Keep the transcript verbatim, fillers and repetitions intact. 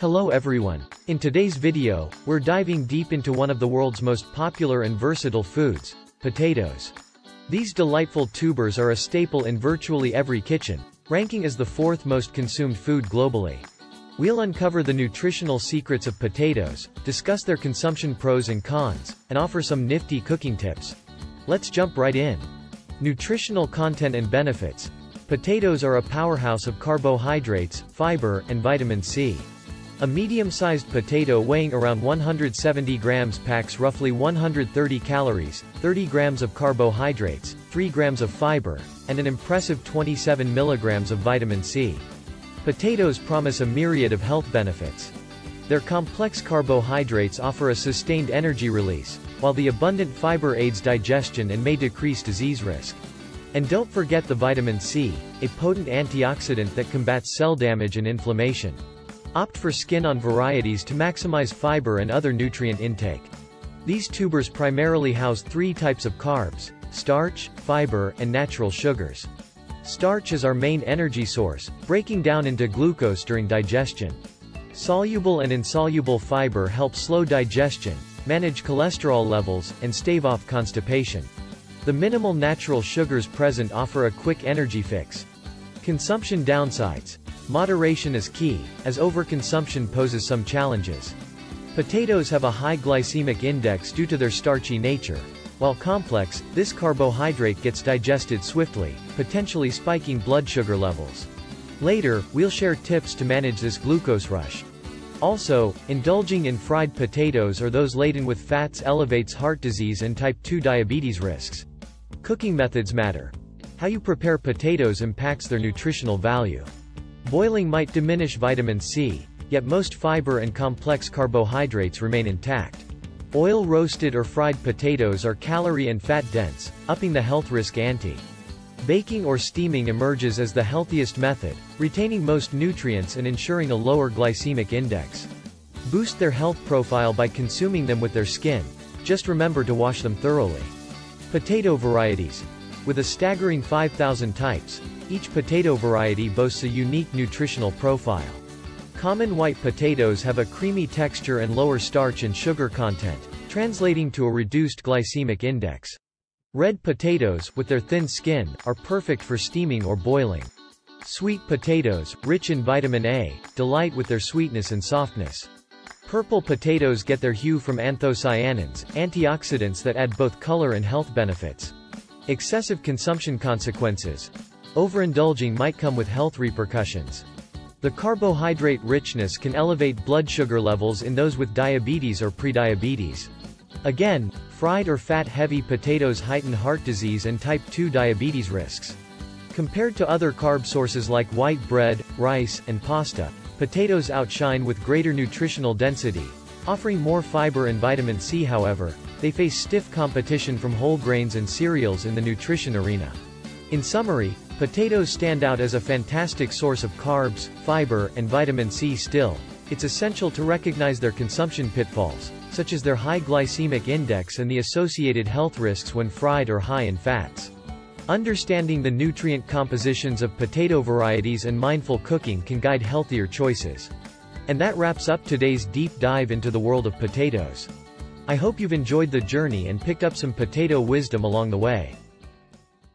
Hello everyone. In today's video, we're diving deep into one of the world's most popular and versatile foods, potatoes. These delightful tubers are a staple in virtually every kitchen, ranking as the fourth most consumed food globally. We'll uncover the nutritional secrets of potatoes, discuss their consumption pros and cons, and offer some nifty cooking tips. Let's jump right in. Nutritional content and benefits. Potatoes are a powerhouse of carbohydrates, fiber, and vitamin C. A medium-sized potato weighing around one hundred seventy grams packs roughly one hundred thirty calories, thirty grams of carbohydrates, three grams of fiber, and an impressive twenty-seven milligrams of vitamin C. Potatoes promise a myriad of health benefits. Their complex carbohydrates offer a sustained energy release, while the abundant fiber aids digestion and may decrease disease risk. And don't forget the vitamin C, a potent antioxidant that combats cell damage and inflammation. Opt for skin-on varieties to maximize fiber and other nutrient intake. These tubers primarily house three types of carbs: starch, fiber, and natural sugars. Starch is our main energy source, breaking down into glucose during digestion. Soluble and insoluble fiber help slow digestion, manage cholesterol levels, and stave off constipation. The minimal natural sugars present offer a quick energy fix. Consumption downsides. Moderation is key, as overconsumption poses some challenges. Potatoes have a high glycemic index due to their starchy nature. While complex, this carbohydrate gets digested swiftly, potentially spiking blood sugar levels. Later, we'll share tips to manage this glucose rush. Also, indulging in fried potatoes or those laden with fats elevates heart disease and type two diabetes risks. Cooking methods matter. How you prepare potatoes impacts their nutritional value. Boiling might diminish vitamin C, yet most fiber and complex carbohydrates remain intact. Oil roasted or fried potatoes are calorie and fat dense, upping the health risk ante. Baking or steaming emerges as the healthiest method, retaining most nutrients and ensuring a lower glycemic index. Boost their health profile by consuming them with their skin. Just remember to wash them thoroughly. Potato varieties. With a staggering five thousand types, each potato variety boasts a unique nutritional profile. Common white potatoes have a creamy texture and lower starch and sugar content, translating to a reduced glycemic index. Red potatoes, with their thin skin, are perfect for steaming or boiling. Sweet potatoes, rich in vitamin A, delight with their sweetness and softness. Purple potatoes get their hue from anthocyanins, antioxidants that add both color and health benefits. Excessive consumption consequences. Overindulging might come with health repercussions. The carbohydrate richness can elevate blood sugar levels in those with diabetes or prediabetes. Again, fried or fat-heavy potatoes heighten heart disease and type two diabetes risks. Compared to other carb sources like white bread, rice, and pasta, potatoes outshine with greater nutritional density, offering more fiber and vitamin C. However, they face stiff competition from whole grains and cereals in the nutrition arena. In summary, potatoes stand out as a fantastic source of carbs, fiber, and vitamin C. Still, it's essential to recognize their consumption pitfalls, such as their high glycemic index and the associated health risks when fried or high in fats. Understanding the nutrient compositions of potato varieties and mindful cooking can guide healthier choices. And that wraps up today's deep dive into the world of potatoes. I hope you've enjoyed the journey and picked up some potato wisdom along the way.